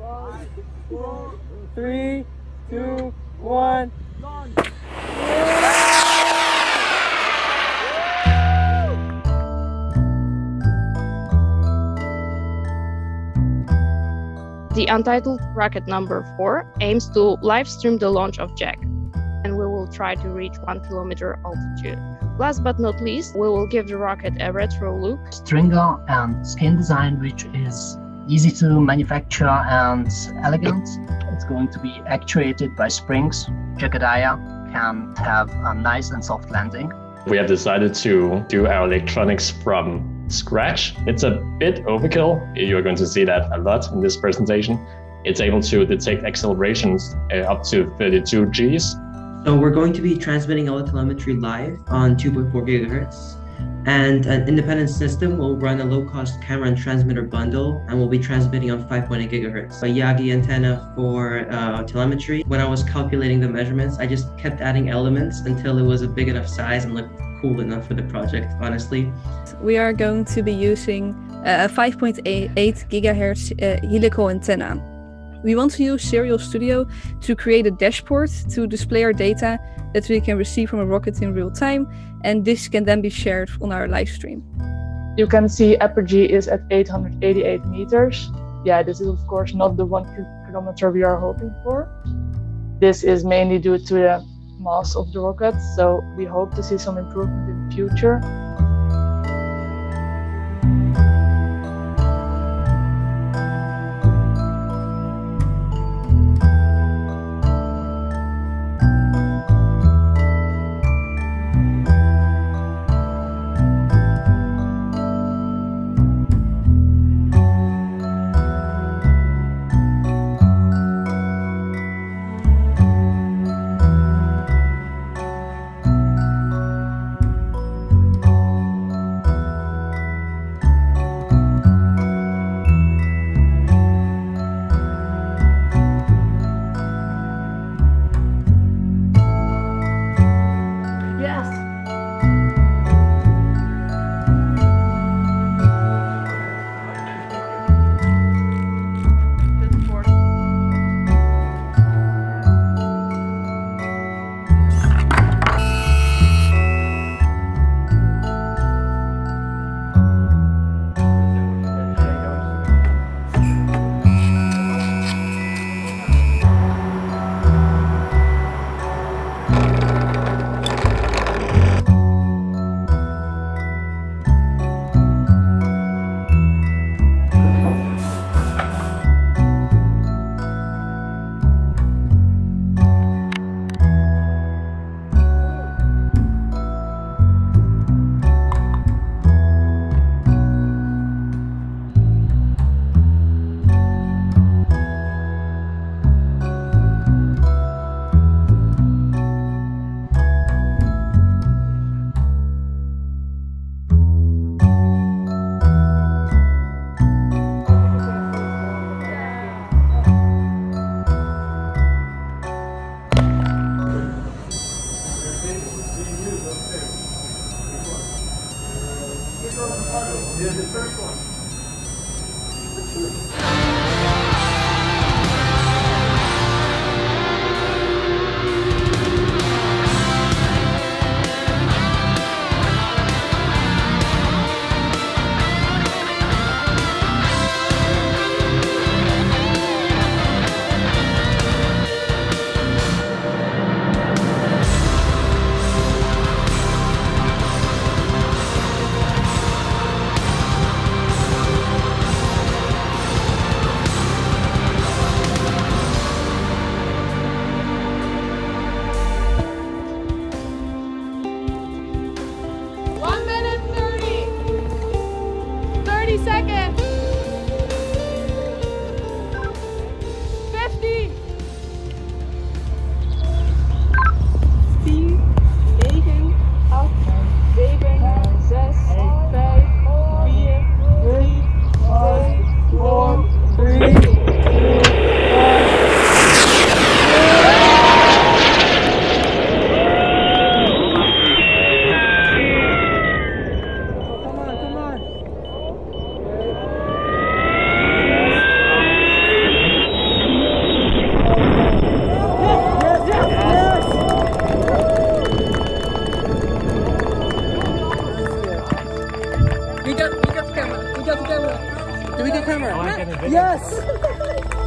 5, 4, 3, 2, 1. The untitled bracket number 4 aims to live stream the launch of Jag, and we will try to reach 1 kilometer altitude. Last but not least, we will give the rocket a retro look. Stringer and skin design, which is easy to manufacture and elegant. It's going to be actuated by springs. Jagadaya can have a nice and soft landing. We have decided to do our electronics from scratch. It's a bit overkill. You're going to see that a lot in this presentation. It's able to detect accelerations up to 32 Gs. So we're going to be transmitting all the telemetry live on 2.4 gigahertz. And an independent system will run a low-cost camera and transmitter bundle, and we'll be transmitting on 5.8 gigahertz. A Yagi antenna for telemetry. When I was calculating the measurements, I just kept adding elements until it was a big enough size and looked cool enough for the project, honestly. We are going to be using a 5.8 gigahertz helical antenna. We want to use Serial Studio to create a dashboard to display our data that we can receive from a rocket in real time, and this can then be shared on our live stream. You can see Apogee is at 888 meters. Yeah, this is of course not the 1 kilometer we are hoping for. This is mainly due to the mass of the rocket, so we hope to see some improvement in the future.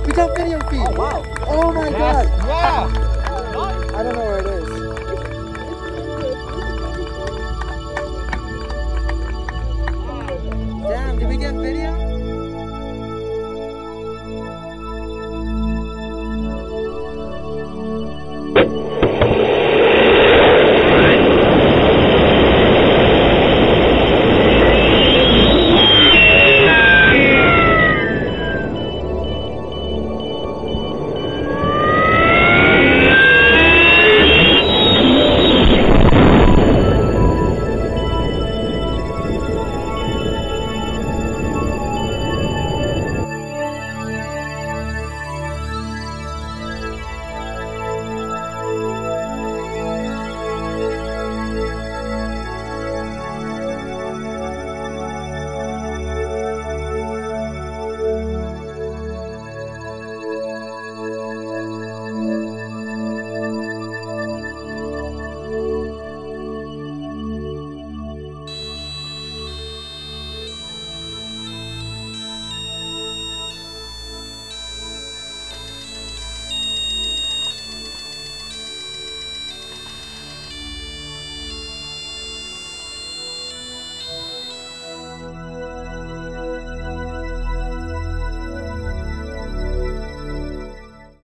We got video feed. Oh, wow. Oh, my God. Wow. I don't know where it is.